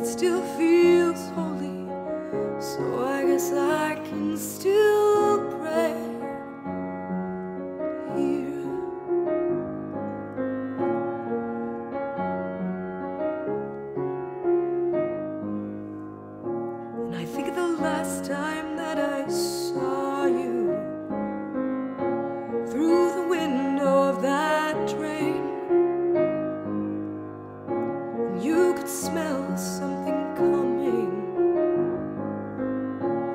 it still feels holy. So I guess I can still pray here. And I think the last time that I saw you, through the window of that train, you could smell something coming.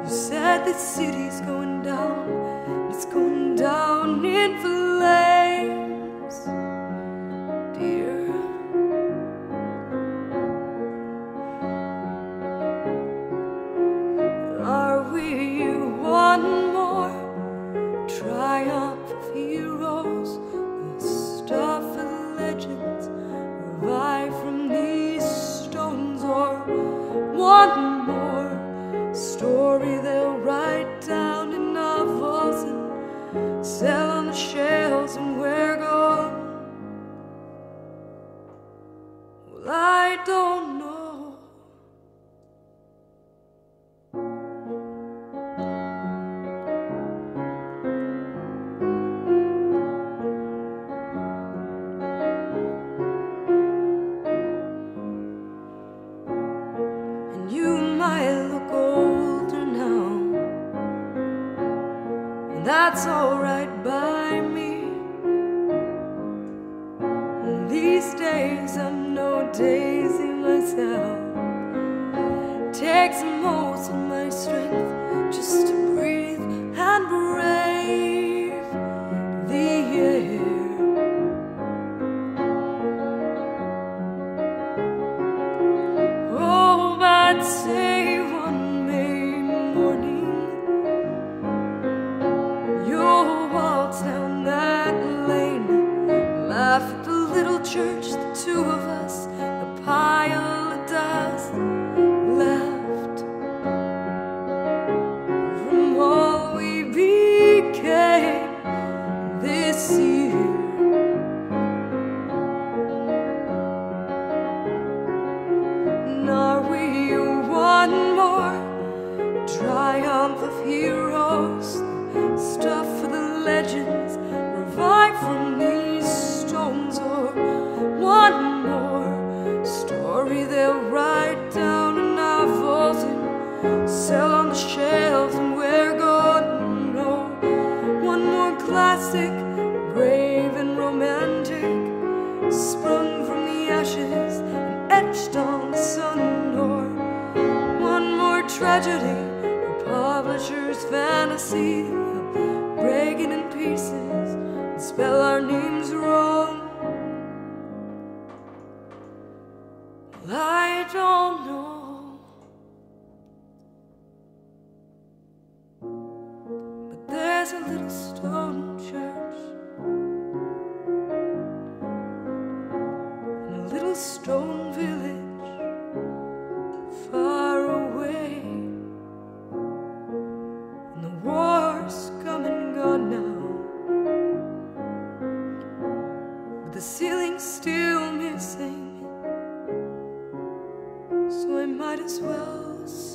You said the city's going down, and it's going down in flames, dear. Are we one more triumph of heroes, the stuff of legends, revive from these stones, or one more story they'll write down in novels and sell on the shelves, and we're gone? Well, I don't know. I look older now, and that's alright by me. And these days I'm no daisy myself. It takes most of my strength just to breathe and brave the air. Oh, but say down that lane, laugh at the little church, the two of us, the pile of dust left from all we became this year. And are we one more triumph of heroes, stuff for the legends, revive from these stones, or one more story they'll write down in novels and sell on the shelves, and we're gone. No, one more classic, brave and romantic, sprung from the ashes and etched on the sun, or one more tragedy, a publisher's fantasy, breaking in pieces and spell our names wrong. Well, I don't know, but there's a little stone church and a little stone village far away, and the war's coming now, but the ceiling's still missing, so I might as well